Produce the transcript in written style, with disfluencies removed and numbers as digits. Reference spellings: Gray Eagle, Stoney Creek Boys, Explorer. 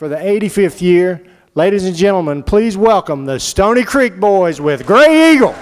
for the 85th year. Ladies and gentlemen, please welcome the Stoney Creek Boys with Gray Eagle.